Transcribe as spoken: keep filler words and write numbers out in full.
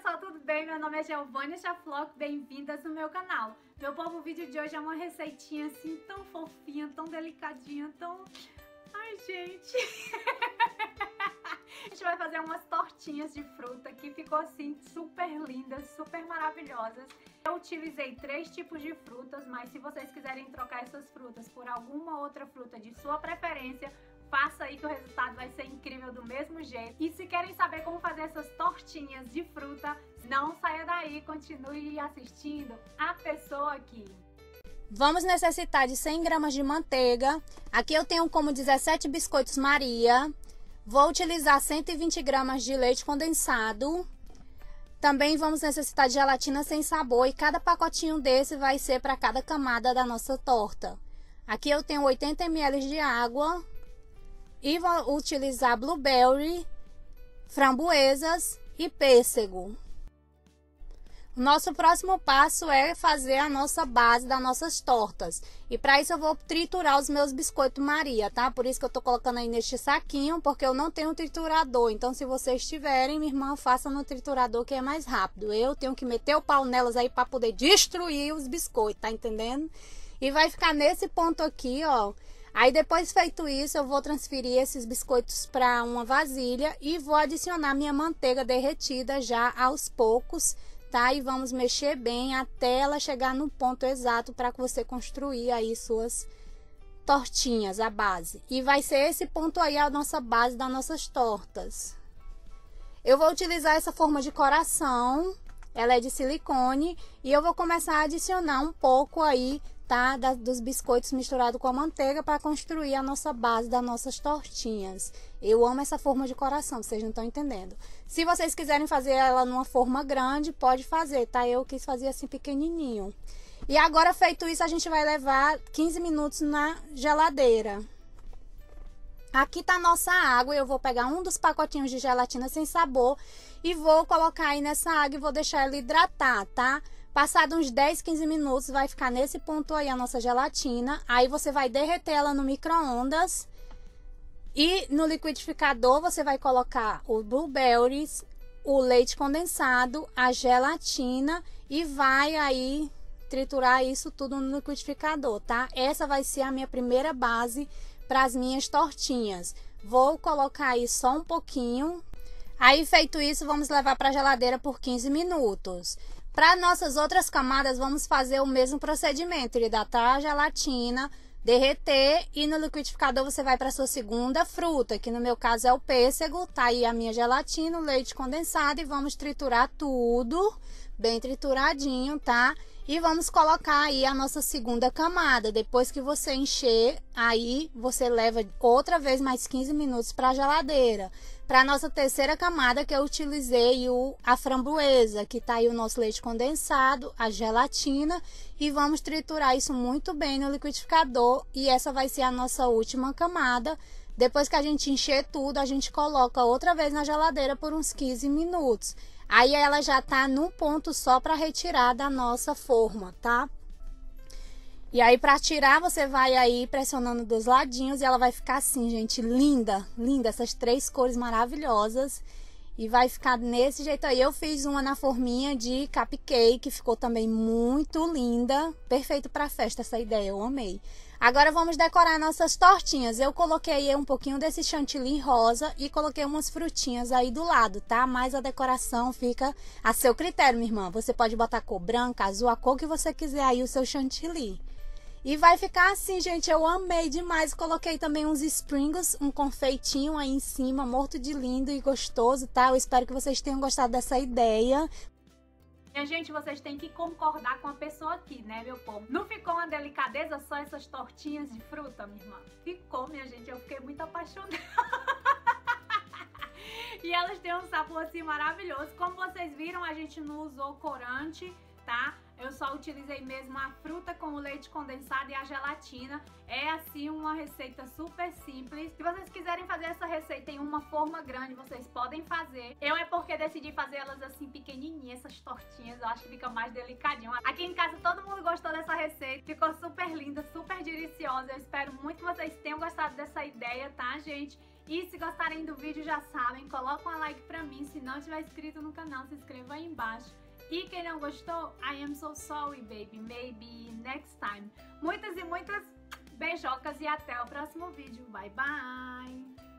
pessoal, tudo bem? Meu nome é Geovania Chaflock, bem-vindas no meu canal. Meu povo, o vídeo de hoje é uma receitinha assim tão fofinha, tão delicadinha, tão... Ai, gente! A gente vai fazer umas tortinhas de fruta que ficou assim super lindas, super maravilhosas. Eu utilizei três tipos de frutas, mas se vocês quiserem trocar essas frutas por alguma outra fruta de sua preferência, faça aí que o resultado vai ser incrível do mesmo jeito. E se querem saber como fazer essas tortinhas de fruta, não saia daí, continue assistindo a pessoa aqui. Vamos necessitar de cem gramas de manteiga. Aqui eu tenho como dezessete biscoitos Maria. Vou utilizar cento e vinte gramas de leite condensado. Também vamos necessitar de gelatina sem sabor e cada pacotinho desse vai ser para cada camada da nossa torta. Aqui eu tenho oitenta mililitros de água. E vou utilizar blueberry, framboesas e pêssego. O nosso próximo passo é fazer a nossa base das nossas tortas. E para isso eu vou triturar os meus biscoitos Maria, tá? Por isso que eu tô colocando aí neste saquinho, porque eu não tenho triturador. Então se vocês tiverem, minha irmã, faça no triturador que é mais rápido. Eu tenho que meter o pau nelas aí para poder destruir os biscoitos, tá entendendo? E vai ficar nesse ponto aqui, ó. Aí depois feito isso, eu vou transferir esses biscoitos para uma vasilha e vou adicionar minha manteiga derretida já aos poucos, tá? E vamos mexer bem até ela chegar no ponto exato para que você construir aí suas tortinhas, a base. E vai ser esse ponto aí a nossa base das nossas tortas. Eu vou utilizar essa forma de coração, ela é de silicone, e eu vou começar a adicionar um pouco aí, tá? Da, dos biscoitos misturado com a manteiga para construir a nossa base das nossas tortinhas. Eu amo essa forma de coração, vocês não estão entendendo. Se vocês quiserem fazer ela numa forma grande, pode fazer, tá? Eu quis fazer assim pequenininho. E agora feito isso, a gente vai levar quinze minutos na geladeira. Aqui tá a nossa água, eu vou pegar um dos pacotinhos de gelatina sem sabor e vou colocar aí nessa água e vou deixar ela hidratar, tá? Passado uns dez, quinze minutos, vai ficar nesse ponto aí a nossa gelatina. Aí você vai derreter ela no micro-ondas. E no liquidificador você vai colocar o blueberries, o leite condensado, a gelatina e vai aí triturar isso tudo no liquidificador, tá? Essa vai ser a minha primeira base para as minhas tortinhas. Vou colocar aí só um pouquinho. Aí feito isso, vamos levar para a geladeira por quinze minutos. Para nossas outras camadas, vamos fazer o mesmo procedimento, hidratar a gelatina, derreter e no liquidificador você vai para sua segunda fruta, que no meu caso é o pêssego, tá aí a minha gelatina, o leite condensado e vamos triturar tudo, bem trituradinho, tá? E vamos colocar aí a nossa segunda camada, depois que você encher, aí você leva outra vez mais quinze minutos para a geladeira. Para nossa terceira camada que eu utilizei o, a framboesa, que tá aí o nosso leite condensado, a gelatina e vamos triturar isso muito bem no liquidificador e essa vai ser a nossa última camada. Depois que a gente encher tudo, a gente coloca outra vez na geladeira por uns quinze minutos. Aí ela já tá num ponto só para retirar da nossa forma, tá? E aí para tirar você vai aí pressionando dos ladinhos e ela vai ficar assim, gente, linda, linda, essas três cores maravilhosas e vai ficar nesse jeito aí. Eu fiz uma na forminha de cupcake, ficou também muito linda, perfeito para festa essa ideia, eu amei. Agora vamos decorar nossas tortinhas. Eu coloquei aí um pouquinho desse chantilly rosa e coloquei umas frutinhas aí do lado, tá? Mas a decoração fica a seu critério, minha irmã. Você pode botar cor branca, azul, a cor que você quiser aí o seu chantilly. E vai ficar assim, gente, eu amei demais, coloquei também uns sprinkles, um confeitinho aí em cima, morto de lindo e gostoso, tá? Eu espero que vocês tenham gostado dessa ideia. Minha gente, vocês têm que concordar com a pessoa aqui, né, meu povo? Não ficou uma delicadeza só essas tortinhas de fruta, minha irmã? Ficou, minha gente, eu fiquei muito apaixonada. E elas têm um sabor assim maravilhoso. Como vocês viram, a gente não usou corante, tá? Eu só utilizei mesmo a fruta com o leite condensado e a gelatina. É assim uma receita super simples. Se vocês quiserem fazer essa receita em uma forma grande, vocês podem fazer. Eu é porque decidi fazer elas assim pequenininhas, essas tortinhas. Eu acho que fica mais delicadinho. Aqui em casa todo mundo gostou dessa receita. Ficou super linda, super deliciosa. Eu espero muito que vocês tenham gostado dessa ideia, tá, gente? E se gostarem do vídeo, já sabem, colocam um like pra mim. Se não tiver inscrito no canal, se inscreva aí embaixo. E quem não gostou, I am so sorry, baby. Maybe next time. Muitas e muitas beijocas e até o próximo vídeo. Bye, bye!